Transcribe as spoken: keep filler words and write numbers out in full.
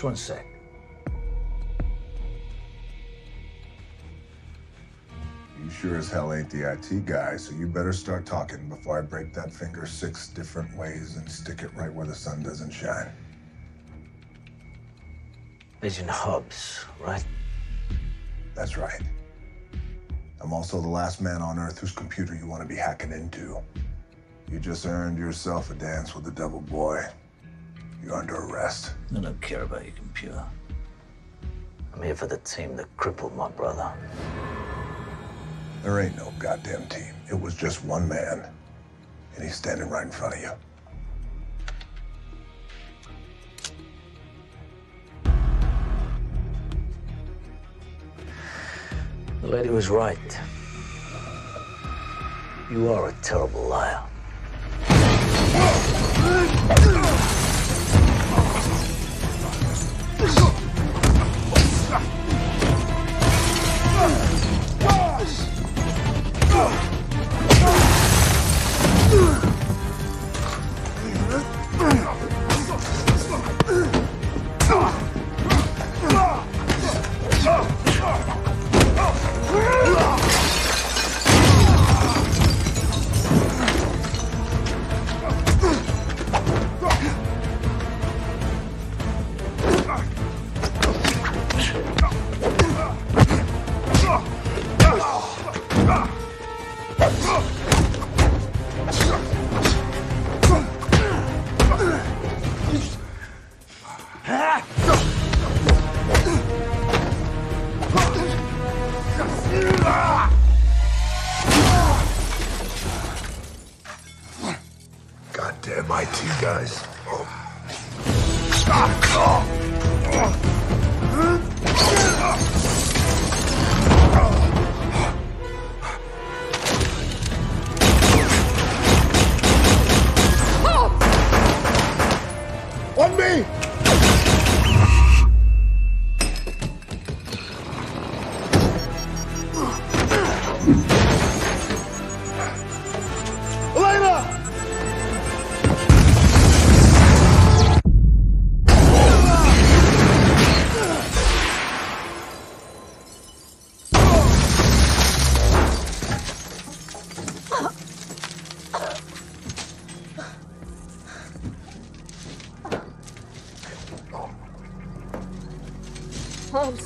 Just one sec. You sure as hell ain't the I T guy, so you better start talking before I break that finger six different ways and stick it right where the sun doesn't shine. Agent Hobbs, right? That's right. I'm also the last man on Earth whose computer you want to be hacking into. You just earned yourself a dance with the devil, boy. You're under arrest. I don't care about your computer. I'm here for the team that crippled my brother. There ain't no goddamn team. It was just one man, and he's standing right in front of you. The lady was right. You are a terrible liar. Goddamn I T guys. On me! Hobbs.